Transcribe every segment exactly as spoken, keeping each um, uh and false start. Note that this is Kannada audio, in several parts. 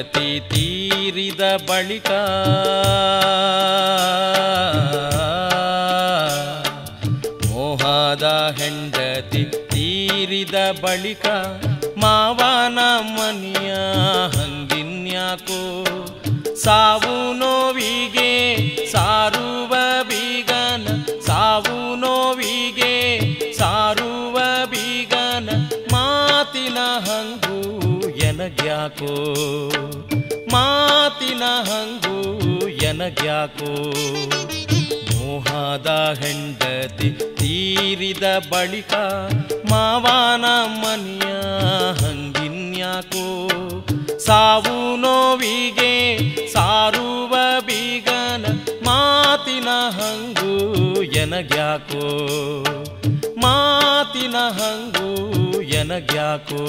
ಗತಿ ತೀರಿದ ಬಳಿಕ ಮೋಹದ ಹೆಂಡತಿ ತೀರಿದ ಬಳಿಕ ಮಾವನ ಮನೆಯ ಹಂಗಿನ್ಯಾಕೋ ಸಾವು ನೋವಿಗೆ ಸಾರುವ ಬೀಗನ ಸಾವು ನೋವಿಗೆ ಸಾರುವ ಬೀಗನ ಮಾತಿನ ಹಂಗು ಎನಗ್ಯಾಕೋ ಮಾತಿನ ಹಂಗು ಎನಗ್ಯಾಕೋ ಮೋಹದ ಹೆಂಡತಿ ತೀರಿದ ಬಳಿಕ ಮಾವನ ಮನೆಯ ಹಂಗಿನ್ಯಾಕೋ ಸಾವು ನೋವಿಗೆ ಸಾರುವ ಬೀಗನ ಮಾತಿನ ಹಂಗು ಎನಗ್ಯಾಕೋ ಮಾತಿನ ಹಂಗು ಎನಗ್ಯಾಕೋ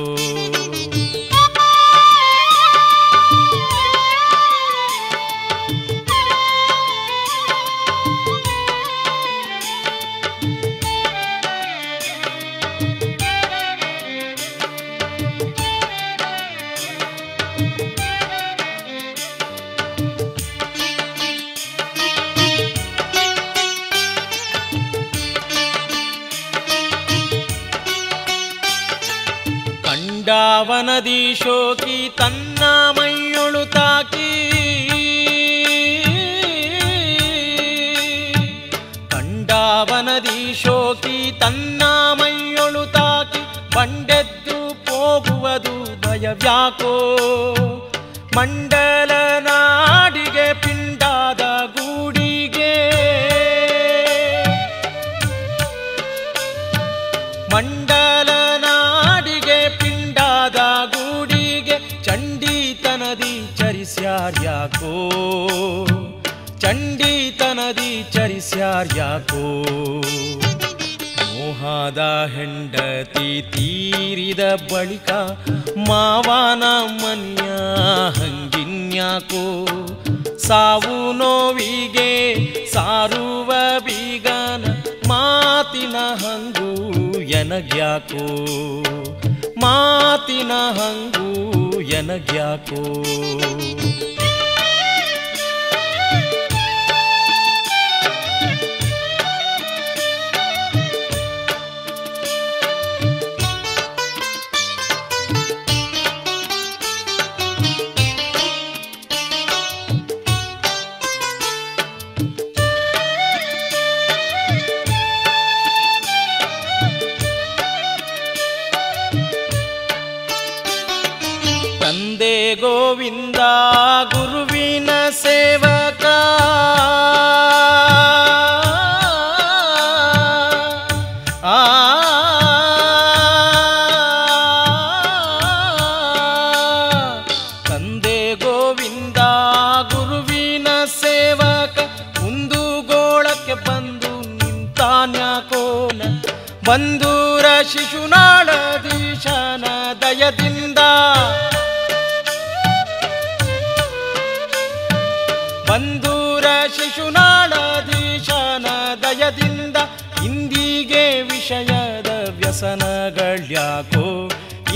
ಕಂಡಾವನದಿ ಶೋಕಿ ತನ್ನ ಮೈಯೊಳು ತಾಕಿ ಕಂಡಾವನದಿ ಶೋಕಿ ತನ್ನ ಮೈಯೊಳು ತಾಕಿ ಬಂಡೆದ್ದು ಹೋಗುವುದು ಭಯವ್ಯಾಕೋ ಮಂಡಲ ನಾಡಿಗೆ ಪಿಂಡಾದ ಗೂಡಿಗೆ ಮಂಡಲ ಯಾಕೋ ಚಂಡಿ ತನದಿ ಚರಿಸ್ಯಾರ್ ಯಾಕೋ ಮೋಹದ ಹೆಂಡತಿ ತೀರಿದ ಬಳಿಕ ಮಾವನ ಮನೆಯ ಹಂಗಿನ್ಯಾಕೋ ಸಾವು ನೋವಿಗೆ ಸಾರುವ ಬೀಗನ ಮಾತಿನ ಹಂಗು ಎನಗ್ಯಾಕೋ ಮಾತಿನ ಹಂಗು ಎನಗ್ಯಾಕೋ ತಂದೆ ಗೋವಿಂದ ಗುರುವಿನ ಸೇವಕ ಆ ತಂದೆ ಗೋವಿಂದ ಗುರುವಿನ ಸೇವಕ ಒಂದು ಗೋಳಕ್ಕೆ ಬಂದು ನಿಂತಾನ್ಯಾಕೋನ ಬಂದೂರ ಶಿಶುನಾಳಧೀಶನ ದಯದಿಂದ ಬಂದೂರ ಶಿಶುನಾಳಧೀಶನ ದಯದಿಂದ ಇಂದಿಗೆ ವಿಷಯದ ವ್ಯಸನಗಳ್ಯಾಕೋ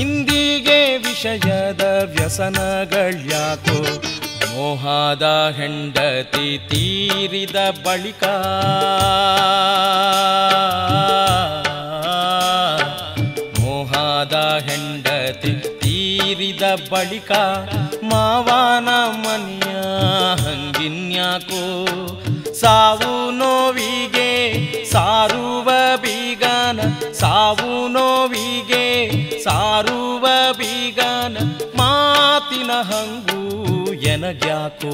ಇಂದಿಗೆ ವಿಷಯದ ವ್ಯಸನಗಳ್ಯಾಕೋ ಮೋಹದ ಹೆಂಡತಿ ತೀರಿದ ಬಳಿಕ ಮೋಹದ ಹೆಂಡತಿ ತೀರಿದ ಬಳಿಕ ಮಾವನ ಮನೆಯ ಹಂಗಿನ್ಯಾಕೋ ಸಾವು ನೋವಿಗೆ ಸಾರುವ ಬೀಗನ ಸಾವು ನೋವಿಗೆ ಸಾರುವ ಬೀಗನ ಮಾತಿನ ಹಂಗು ಎನಗ್ಯಾಕೋ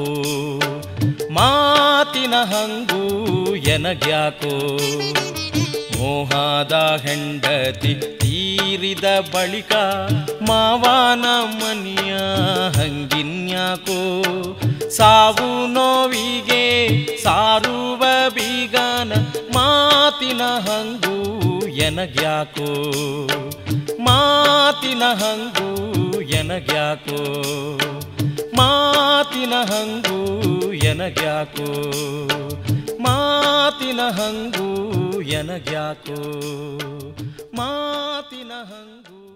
ಮಾತಿನ ಹಂಗು ಎನಗ್ಯಾಕೋ ಮೋಹದ ಹೆಂಡತಿ ತೀರಿದ ಬಳಿಕ ಮಾವನ ಮನೆಯ ಹಂಗಿನ್ಯಾಕೋ ಸಾವು ನೋವಿಗೆ ಸಾರುವ ಬೀಗನ ಮಾತಿನ ಹಂಗು ಎನಗ್ಯಾಕೋ ಮಾತಿನ ಹಂಗು ಎನಗ್ಯಾಕೋ ಮಾತಿನ ಹಂಗು ಎನಗ್ಯಾಕೋ ಮಾತಿನ ಹಂಗು ಎನಗ್ಯಾಕೋ ಮಾತಿನ ಹಂಗು